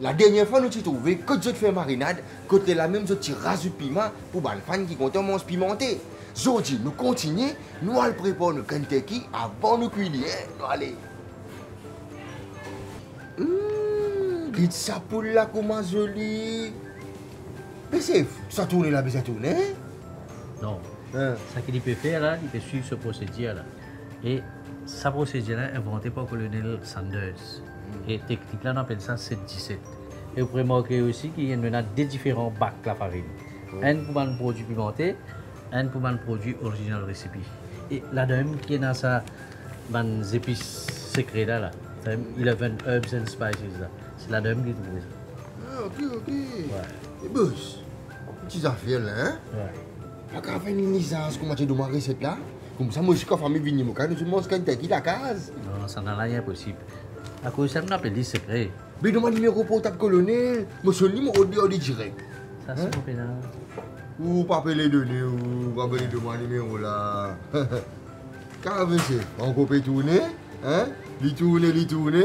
La dernière fois, nous avons trouvé que nous avons fait marinade, que nous avons rasé piment pour les fans qui comptent manger pimenté. Aujourd'hui, nous continuons, nous allons préparer le Kentucky avant nous cuire. Allez. Pizza pour la comment jolie. Mais ça tourne là, mais ça tourne, hein? Non. Ça qu'il peut faire là, il peut suivre ce procédé là. Et sa procédé là, inventé par Colonel Sanders. Et technique là, on appelle ça 7-17. Et vous pouvez remarquer aussi qu'il y a maintenant des différents bacs la farine. Un pour un produit pimenté, un pour un produit original recipe. Et la dame qui est dans sa épices secrètes là, 11 herbs and spices là, c'est la dame qui trouve ça. Ah, ok. Ouais. Et boss, petite affaire là, hein? Ouais. Pas faire une licence, comment tu demandes cette là? Comme ça, moi je suis comme famille venue, nous sommes quand la case. Non, ça n'a rien possible. À cause de ça, on appelle des secrets. Mais demande le numéro portable colonel, monsieur Lim, on dit direct. Ça, c'est mon pénal. Ou pas les données, ou pas les demandes numéro là. Car c'est, on peut tourner, hein? Li tourner.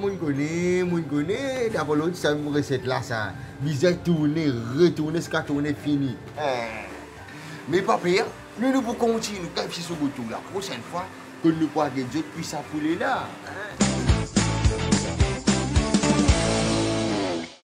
Moi, je connais. D'abord, l'autre, ça me recette là, ça. Bizarre tourner, retourner, ce qu'a tourné, fini. Mais pas pire, nous pouvons continuer, nous, quand je suis sur le tour la prochaine fois. Que nous croyons que Dieu puisse appeler là.